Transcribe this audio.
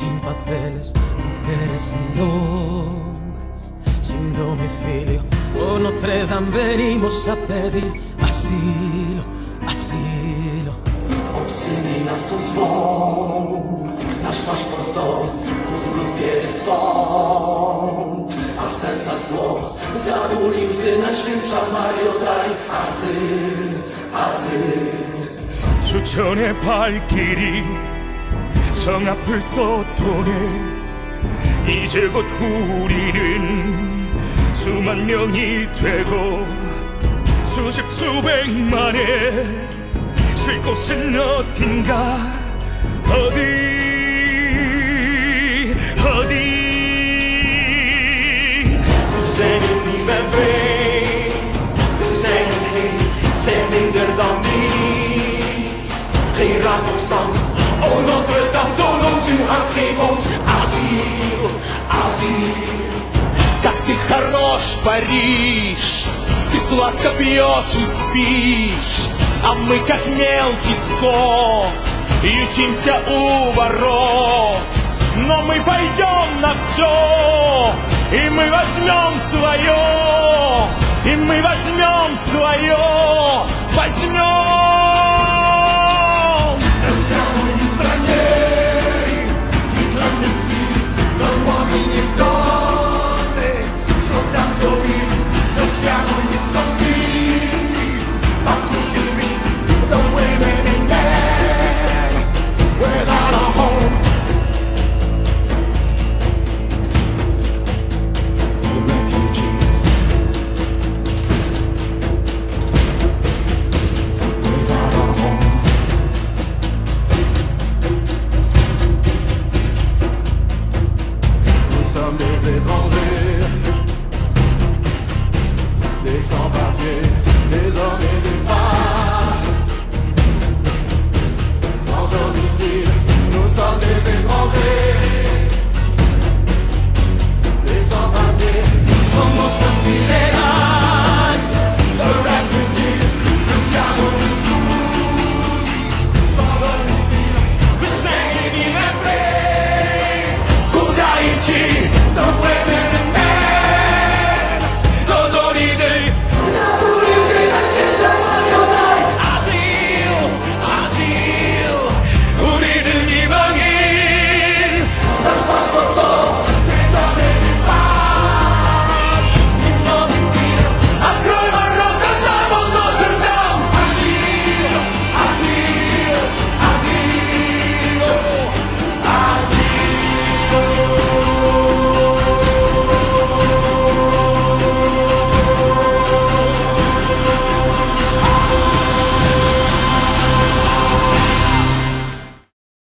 sin papeles, mujeres sin luz, sin domicilio o Notre-Dame venimos a pedir asilo, asilo. Obcynij nas tu zwą, nasz paszport to kód lub pierścień, a w sercach zło zabuli łzy, Najświętsza Mario daj azyl, azyl. 추천의 발길이 성 앞을 떴더네. 이제 곧 우리는 수만 명이 되고 수십 수백만에 쉴 곳은 어딘가, 어디 어디. Singing in my veins, singing in my Oh Notre-Dame, donnons une réponse. Asile, asile. Как ты хорош, Париж, ты сладко пьешь и спишь, а мы как мелкий скот ютимся у ворот. Но мы пойдем на все, и мы возьмем свое, и мы возьмем свое, возьмем. Nous sommes des étrangers.